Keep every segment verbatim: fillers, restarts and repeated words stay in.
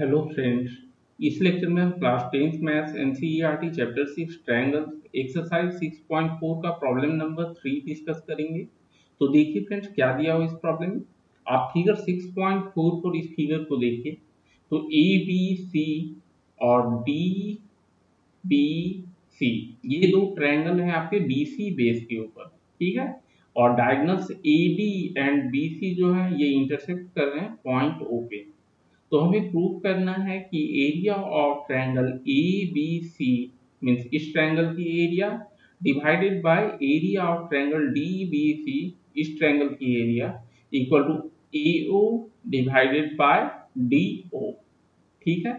Hello friends, इस lecture में हम class tenth maths NCERT chapter six triangles exercise six point four का problem number three discuss करेंगे। तो देखिए फ्रेंड्स, क्या दिया हुआ इस प्रॉब्लम में। आप फिगर सिक्स पॉइंट फोर पर इस फिगर को देखिए तो ए बी सी और डी बी सी ये दो ट्रायंगल हैं आपके बी सी बेस के ऊपर, ठीक है। और diagonals A B and B C जो है ये इंटरसेक्ट कर रहे हैं पॉइंट ओ पे। तो हमें प्रूव करना है कि area of triangle A B C means इस ट्रायंगल की area divided by area of triangle D B C इस ट्रायंगल की area equal to A O divided by D O, ठीक है।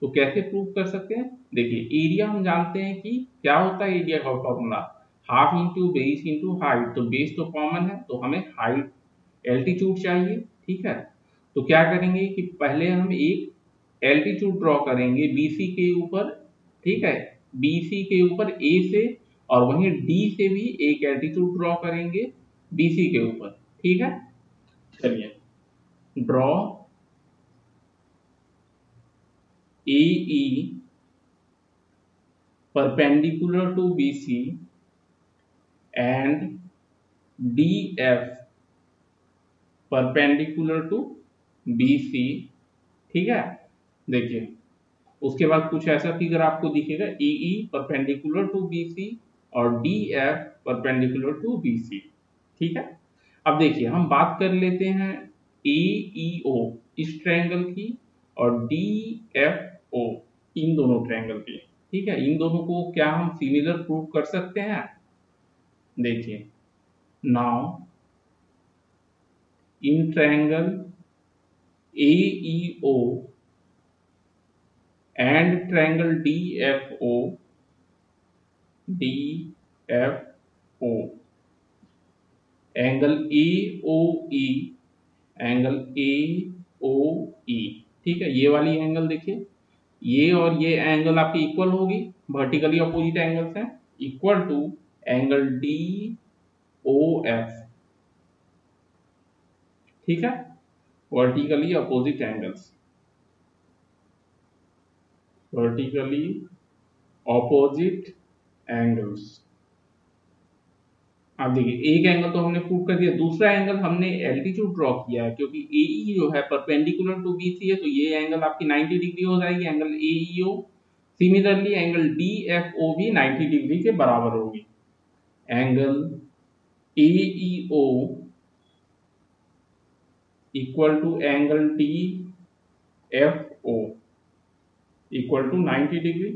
तो कैसे प्रूव कर सकते हैं, देखिए एरिया हम जानते हैं कि क्या होता है। एरिया का formula half into base into height, तो बेस तो कॉमन है तो हमें हाइट एल्टीट्यूड चाहिए, ठीक है। तो क्या करेंगे कि पहले हम एक एल्टीट्यूड ड्रॉ करेंगे बीसी के ऊपर, ठीक है। बीसी के ऊपर ए से और वहीं डी से भी एक एल्टीट्यूड ड्रॉ करेंगे बीसी के ऊपर, ठीक है। चलिए draw AE perpendicular to BC and DF perpendicular to B C, ठीक है। देखिए उसके बाद कुछ ऐसा फिगर आपको दिखेगा E E perpendicular to B C और D F perpendicular to B C, ठीक है। अब देखिए हम बात कर लेते हैं ए ई ओ इस ट्रायंगल की और डी एफ ओ इन दोनों ट्रायंगल की, ठीक है। इन दोनों को क्या हम सिमिलर प्रूव कर सकते हैं, देखिए। Now in triangle A E O and triangle D F O, D F O, angle A O E, angle A O E, ठीक है। ये वाली एंगल देखिए, ये और ये एंगल आपकी इक्वल होगी, वर्टिकली अपोजिट एंगल्स हैं, equal to angle D O F, ठीक है, vertically opposite angles, vertically opposite angles. आप देखिए एक एंगल तो हमने प्रूव कर दिया, दूसरा एंगल हमने एल्टीट्यूड ड्रॉ किया है क्योंकि एई जो है परपेंडिकुलर टू बीसी है तो ये एंगल आपकी नाइन्टी डिग्री हो जाएगी angle AEO. Similarly angle DFO भी नाइन्टी डिग्री के बराबर होगी। Angle AEO equal to angle D F O equal to ninety degree.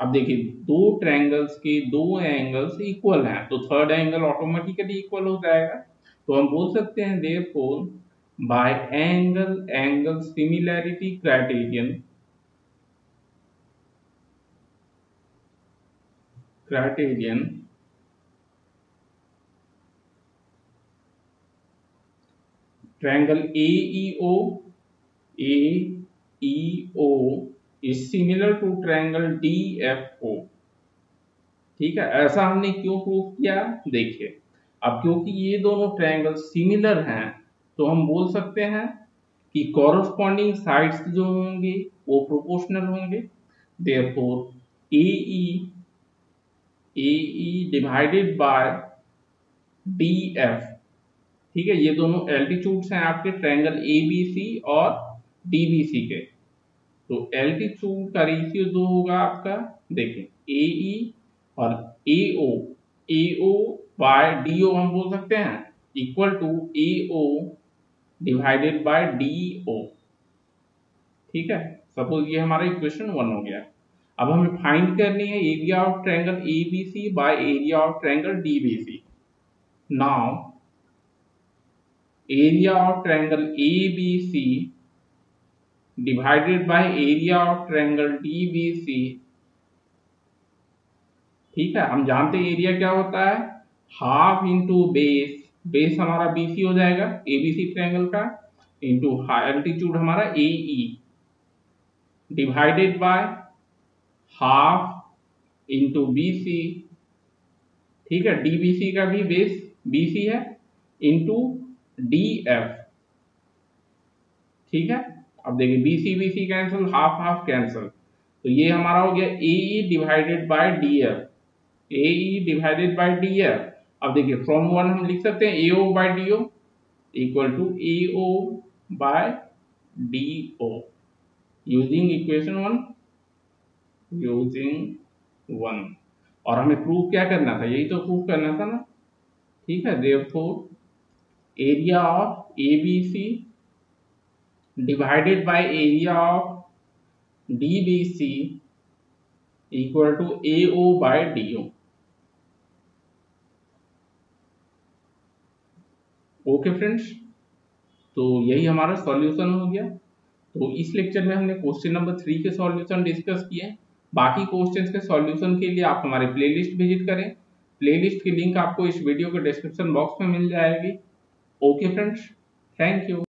अब देखिए दो ट्रायंगल्स के दो एंगल्स इक्वल हैं तो थर्ड एंगल ऑटोमेटिकली इक्वल हो जाएगा। तो हम बोल सकते हैं therefore by angle angle similarity criterion criterion triangle A E O A E O is similar to triangle D F O, ठीक है। ऐसा हमने क्यों प्रूफ किया, देखिए। अब क्योंकि ये दोनों ट्रायंगल सिमिलर हैं तो हम बोल सकते हैं कि कॉरस्पॉन्डिंग साइड्स जो होंगे वो प्रोपोर्शनल होंगे। Therefore A E A E divided by D F, ठीक है। ये दोनों एल्टीट्यूड्स हैं आपके ट्रायंगल एबीसी और डीबीसी के, तो एल्टीट्यूड का रेशियो जो होगा आपका, देखें एई और एओ, एओ बाय डीओ हम बोल सकते हैं equal to AO divided by DO, ठीक है। सपोज ये हमारा इक्वेशन वन हो गया। अब हमें फाइंड करनी है area of triangle ABC by area of triangle DBC. Now area of triangle ABC divided by area of triangle DBC, ठीक है। हम जानते हैं एरिया क्या होता है, हाफ इंटू बेस, बेस हमारा बीसी हो जाएगा एबीसी ट्रायंगल का, इंटू एल्टीट्यूड हमारा AE divided by half into BC, ठीक है। डीबीसी का भी बेस बीसी है, इंटू डी एफ, ठीक है। अब देखिए BC BC cancel, half half cancel, तो ये हमारा हो गया AE divided by DF, AE divided by DF. अब देखिए फ्रॉम वन हम लिख सकते हैं AO by DO equal to AO by DO using equation one, using one. और हमें प्रूव क्या करना था, यही तो प्रूव करना था ना, ठीक है। Therefore area of ABC divided by area of D B C equal to A O by D O. Okay friends, तो यही हमारा सॉल्यूशन हो गया। तो इस लेक्चर में हमने क्वेश्चन नंबर थ्री के सॉल्यूशन डिस्कस किए। बाकी क्वेश्चंस के सॉल्यूशन के लिए आप हमारे प्लेलिस्ट विजिट करें, प्लेलिस्ट की लिंक आपको इस वीडियो के डिस्क्रिप्शन बॉक्स में मिल जाएगी। Okay friends, thank you.